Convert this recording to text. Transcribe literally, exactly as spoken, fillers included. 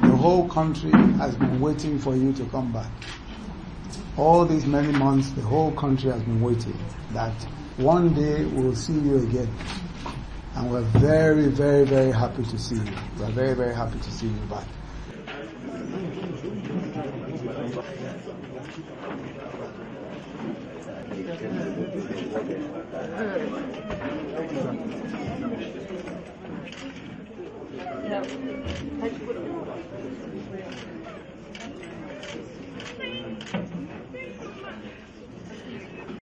The whole country has been waiting for you to come back. All these many months, the whole country has been waiting that one day we'll see you again. And we're very, very, very happy to see you. We're very, very happy to see you back. No.